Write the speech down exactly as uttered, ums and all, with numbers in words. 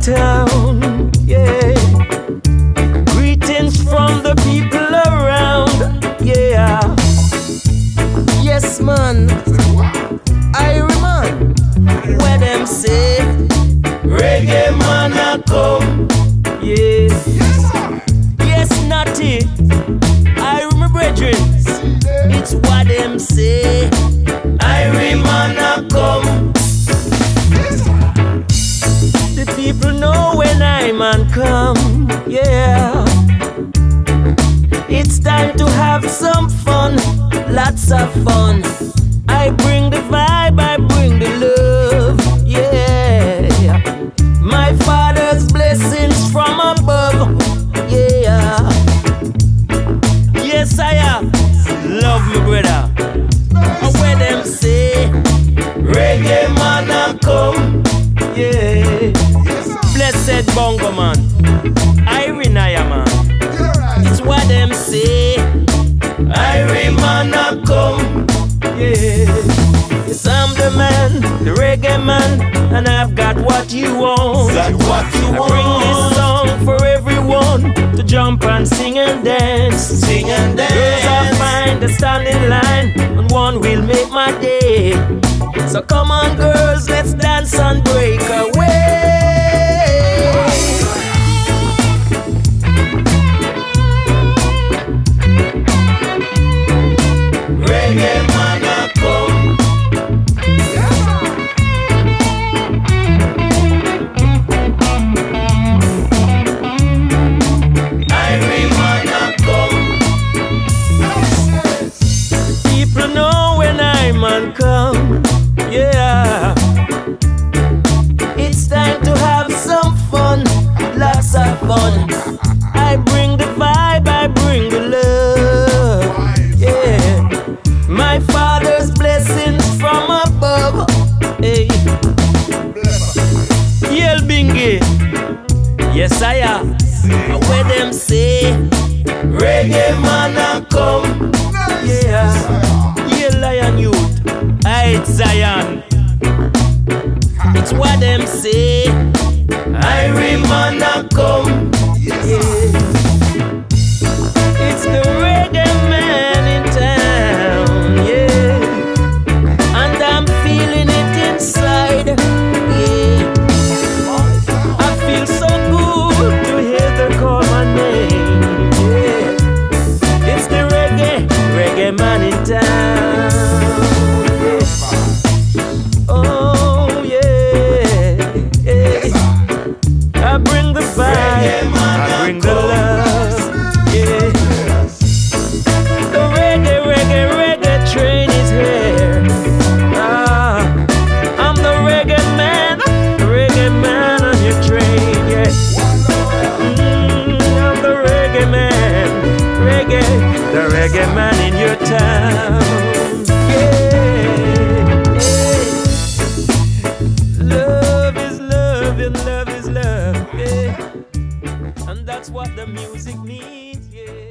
to town, yeah. Greetings from the people around, yeah. Yes, man, Irie man, where them say reggae man a come, yeah. Yes, Natty, Irie my brethren, it's what them say, Irie man a come. People know when I man come, yeah. It's time to have some fun, lots of fun. I bring the vibe, I bring the love, yeah. My Father's blessings from above, yeah. Yes, I am. Love me, brother. And where them say, reggae man a come, yeah. Blessed Bongo man, Irie Naya man, it's what them say, Irie man a come, yeah. Yes, I'm the man, the reggae man, and I've got what you want. That's what you want. I bring this song for everyone to jump and sing and dance. Sing and dance. Girls are fine, they stand in line, and one will make my day. So come on girls, let's dance and break away. Reggae man a come, Irie man a come. People know when I man come, yeah. It's time to have some fun, lots of fun. I bring the vibe, I bring the love, yeah. My Father's blessings from above, hey. Yell Bingy, yes I am. Where them say, reggae man a come, yeah. Yell Lion Youth, I Zion. It's what them say, Irie man a come, yeah. It's the reggae man in town. Love is love, yeah. And that's what the music needs, yeah.